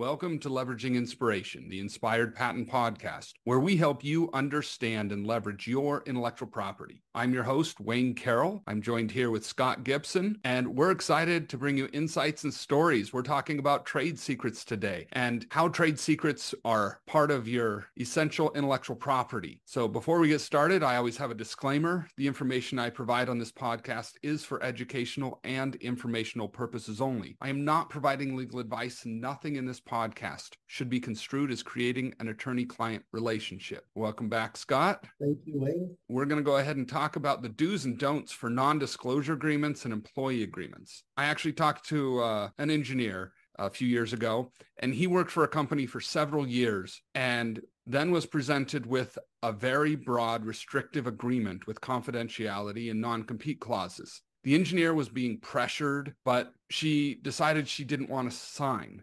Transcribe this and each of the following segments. Welcome to Leveraging Inspiration, the Inspired Patent Podcast, where we help you understand and leverage your intellectual property. I'm your host, Wayne Carroll. I'm joined here with Scott Gibson, and we're excited to bring you insights and stories. We're talking about trade secrets today and how trade secrets are part of your essential intellectual property. So before we get started, I always have a disclaimer. The information I provide on this podcast is for educational and informational purposes only. I am not providing legal advice, and nothing in this podcast should be construed as creating an attorney-client relationship. Welcome back, Scott. Thank you, Wayne. We're going to go ahead and talk about the do's and don'ts for non-disclosure agreements and employee agreements. I actually talked to an engineer a few years ago, and he worked for a company for several years and then was presented with a very broad restrictive agreement with confidentiality and non-compete clauses. The engineer was being pressured, but she decided she didn't want to sign.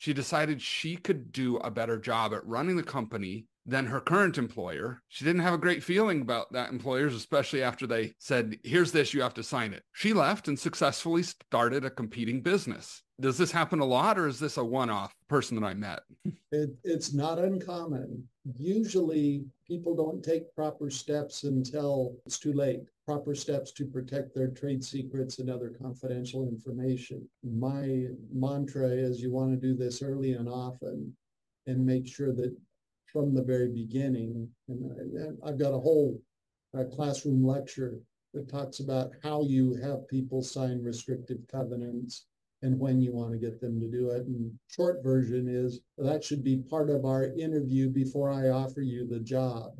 She decided she could do a better job at running the company than her current employer. She didn't have a great feeling about that employers, especially after they said, here's this, you have to sign it. She left and successfully started a competing business. Does this happen a lot, or is this a one-off person that I met? It's not uncommon. Usually people don't take proper steps until it's too late. Proper steps to protect their trade secrets and other confidential information. My mantra is you want to do this early and often and make sure that from the very beginning, and I've got a whole classroom lecture that talks about how you have people sign restrictive covenants and when you want to get them to do it. And short version is that should be part of our interview before I offer you the job.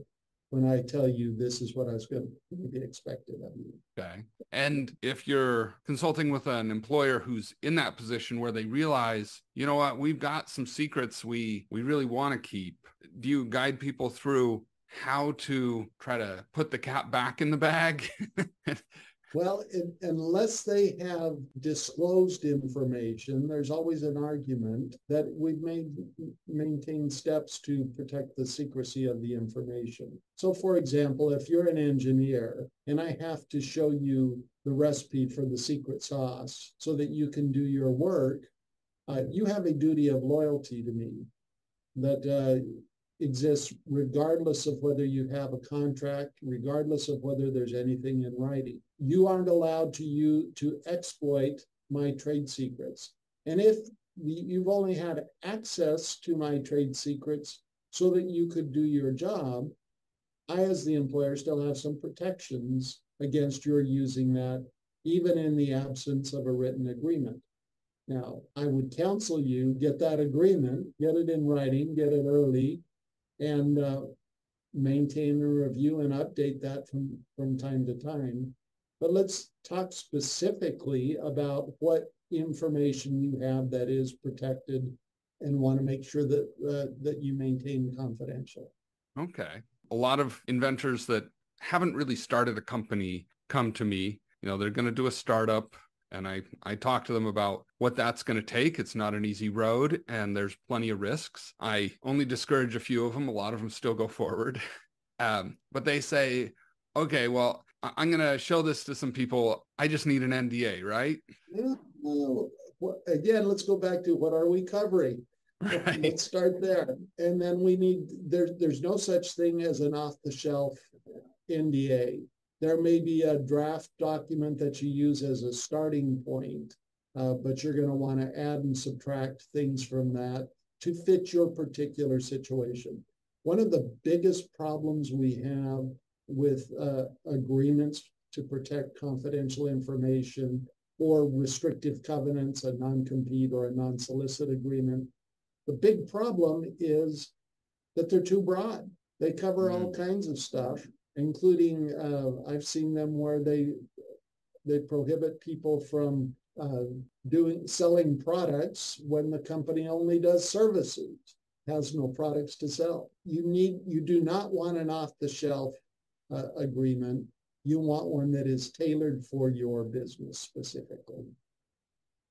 When I tell you this is what I was going to be expected of you. Okay. And if you're consulting with an employer who's in that position where they realize, you know what, we've got some secrets we really want to keep, do you guide people through how to try to put the cat back in the bag? Well, unless they have disclosed information, there's always an argument that we've maintained steps to protect the secrecy of the information. So, for example, if you're an engineer and I have to show you the recipe for the secret sauce so that you can do your work, you have a duty of loyalty to me that exists regardless of whether you have a contract, regardless of whether there's anything in writing. You aren't allowed to exploit my trade secrets. And if you've only had access to my trade secrets so that you could do your job, I as the employer still have some protections against your using that, even in the absence of a written agreement. Now, I would counsel you, get that agreement, get it in writing, get it early, and maintain a review and update that from time to time. But let's talk specifically about what information you have that is protected and want to make sure that that you maintain confidential. Okay. A lot of inventors that haven't really started a company come to me. You know, they're going to do a startup, and I talk to them about what that's going to take. It's not an easy road, and there's plenty of risks. I only discourage a few of them. A lot of them still go forward. But they say, okay, well, I'm going to show this to some people. I just need an NDA, right? Yeah, well, again, let's go back to what are we covering? Right. Let's start there. And then we need, there's no such thing as an off-the-shelf NDA. There may be a draft document that you use as a starting point, but you're going to want to add and subtract things from that to fit your particular situation. One of the biggest problems we have with agreements to protect confidential information or restrictive covenants, a non-compete or a non-solicit agreement, the big problem is that they're too broad. They cover all kinds of stuff, including I've seen them where they prohibit people from selling products when the company only does services, has no products to sell. You do not want an off-the-shelf agreement. You want one that is tailored for your business specifically.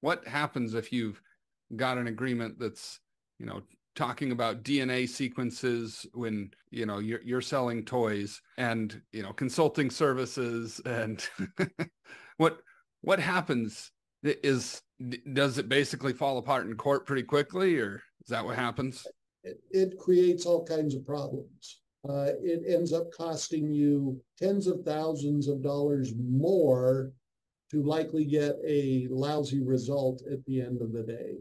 What happens if you've got an agreement that's, you know, talking about DNA sequences when, you know, you're selling toys and, you know, consulting services, and what happens? Does it basically fall apart in court pretty quickly, or Is that what happens? It creates all kinds of problems. It ends up costing you tens of thousands of dollars more to likely get a lousy result at the end of the day.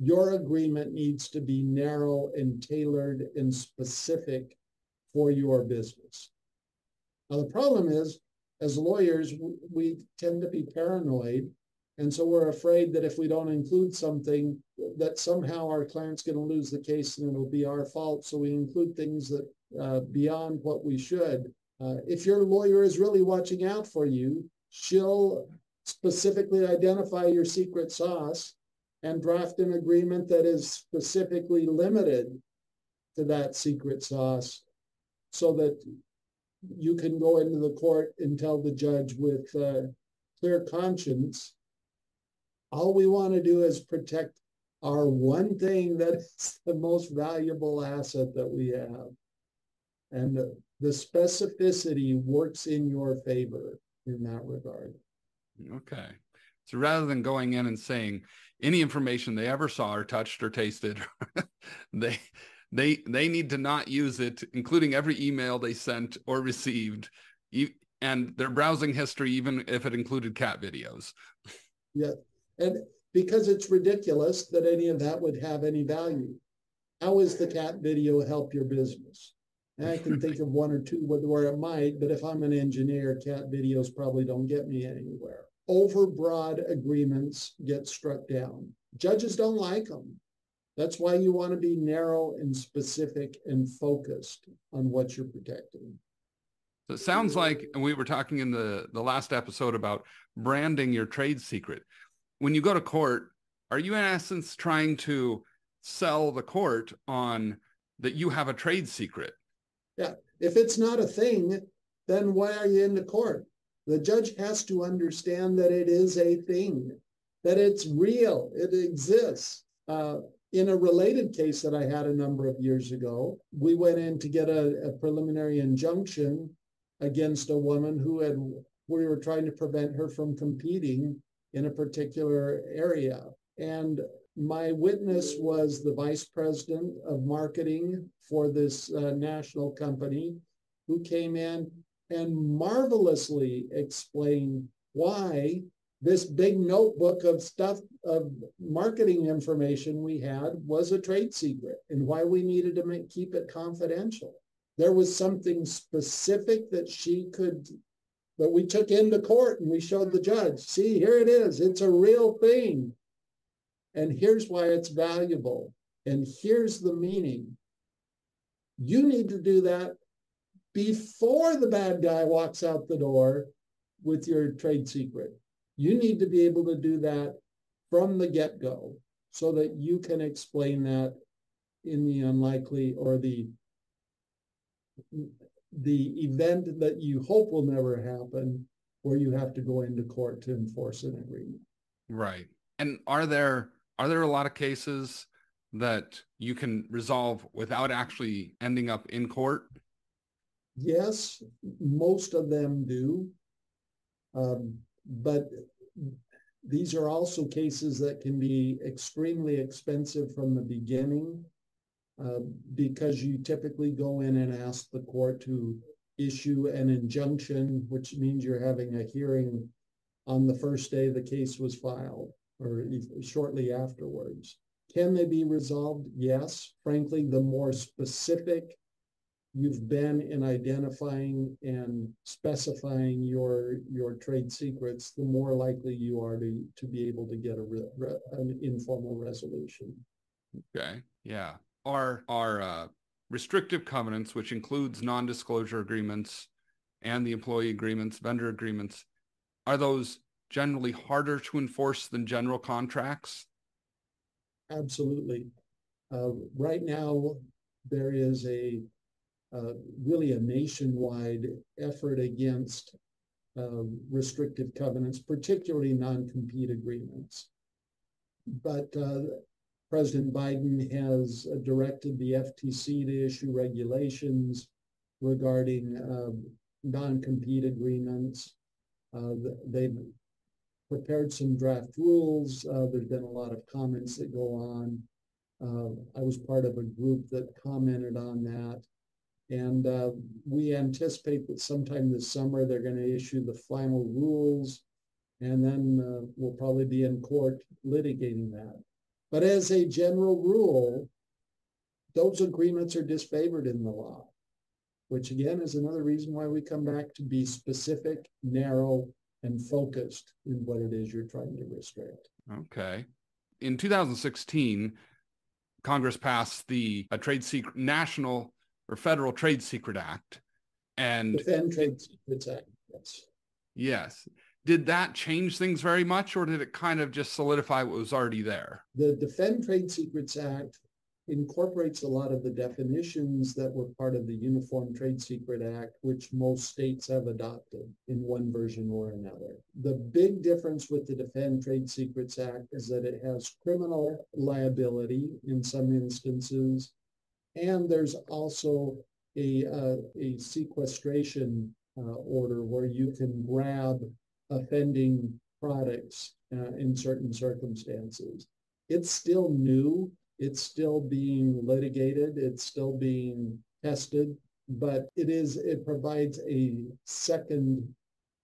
Your agreement needs to be narrow and tailored and specific for your business. Now, the problem is, as lawyers, we tend to be paranoid. And so we're afraid that if we don't include something, that somehow our client's going to lose the case and it'll be our fault. So we include things that beyond what we should. If your lawyer is really watching out for you, she'll specifically identify your secret sauce and draft an agreement that is specifically limited to that secret sauce so that you can go into the court and tell the judge with a clear conscience, all we want to do is protect our one thing that is the most valuable asset that we have. And the specificity works in your favor in that regard. Okay. So rather than going in and saying any information they ever saw or touched or tasted, they need to not use it, including every email they sent or received, and their browsing history, even if it included cat videos. Yeah. And because it's ridiculous that any of that would have any value. How is the cat video help your business? And I can think of one or two where it might, but if I'm an engineer, cat videos probably don't get me anywhere. Overbroad agreements get struck down. Judges don't like them. That's why you want to be narrow and specific and focused on what you're protecting. So it sounds like, and we were talking in the last episode about branding your trade secret. When you go to court, are you in essence trying to sell the court on that you have a trade secret? Yeah. If it's not a thing, then why are you in the court? The judge has to understand that it is a thing, that it's real, it exists. In a related case that I had a number of years ago, we went in to get a preliminary injunction against a woman we were trying to prevent her from competing in a particular area. And my witness was the vice president of marketing for this national company, who came in and marvelously explained why this big notebook of stuff, of marketing information we had, was a trade secret and why we needed to keep it confidential. There was something specific that that we took into court and we showed the judge, see, here it is. It's a real thing. And here's why it's valuable. And here's the meaning. You need to do that before the bad guy walks out the door with your trade secret. You need to be able to do that from the get-go so that you can explain that in the unlikely or the event that you hope will never happen, where you have to go into court to enforce an agreement. Right. And are there a lot of cases that you can resolve without actually ending up in court? Yes, most of them do. But these are also cases that can be extremely expensive from the beginning. Because you typically go in and ask the court to issue an injunction, which means you're having a hearing on the first day the case was filed or shortly afterwards. Can they be resolved? Yes. Frankly, the more specific you've been in identifying and specifying your trade secrets, the more likely you are to be able to get an informal resolution. Okay. Yeah. Are restrictive covenants, which includes non-disclosure agreements and the employee agreements, vendor agreements, are those generally harder to enforce than general contracts? Absolutely. Right now, there is a nationwide effort against restrictive covenants, particularly non-compete agreements. But President Biden has directed the FTC to issue regulations regarding non-compete agreements. They've prepared some draft rules. There's been a lot of comments that go on. I was part of a group that commented on that. And we anticipate that sometime this summer, they're going to issue the final rules, and then we'll probably be in court litigating that. But as a general rule, those agreements are disfavored in the law, which again is another reason why we come back to be specific, narrow, and focused in what it is you're trying to restrict. Okay. In 2016, Congress passed the Federal Trade Secret Act. And Defend Trade Secrets Act, yes. Yes. Did that change things very much, or did it kind of just solidify what was already there? The Defend Trade Secrets Act incorporates a lot of the definitions that were part of the Uniform Trade Secret Act, which most states have adopted in one version or another. The big difference with the Defend Trade Secrets Act is that it has criminal liability in some instances, and there's also a sequestration order where you can grab offending products in certain circumstances. It's still new. It's still being litigated, it's still being tested, but it provides a second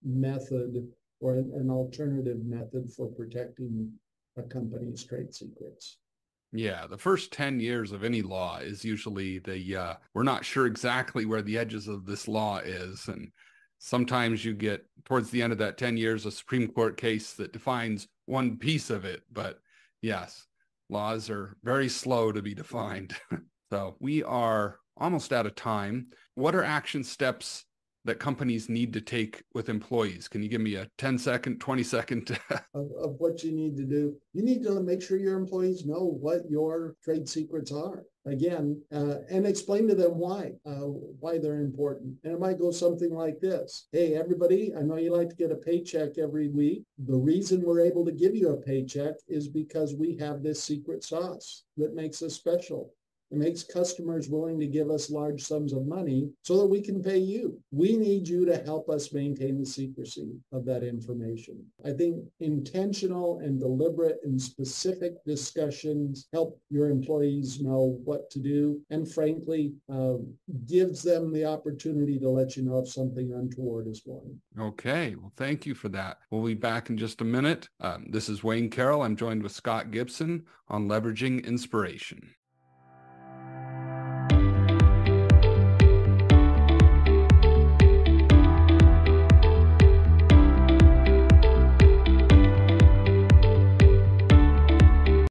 method or an alternative method for protecting a company's trade secrets. Yeah, the first 10 years of any law is usually we're not sure exactly where the edges of this law is. And sometimes you get towards the end of that 10 years, a Supreme Court case that defines one piece of it, but yes. Laws are very slow to be defined. So we are almost out of time. What are action steps that companies need to take with employees? Can you give me a 10-second, 20-second? of what you need to do? You need to make sure your employees know what your trade secrets are, again, and explain to them why they're important. And it might go something like this. Hey, everybody, I know you like to get a paycheck every week. The reason we're able to give you a paycheck is because we have this secret sauce that makes us special. It makes customers willing to give us large sums of money so that we can pay you. We need you to help us maintain the secrecy of that information. I think intentional and deliberate and specific discussions help your employees know what to do and, frankly, gives them the opportunity to let you know if something untoward is going. Okay. Well, thank you for that. We'll be back in just a minute. This is Wayne Carroll. I'm joined with Scott Gibson on Leveraging Inspiration.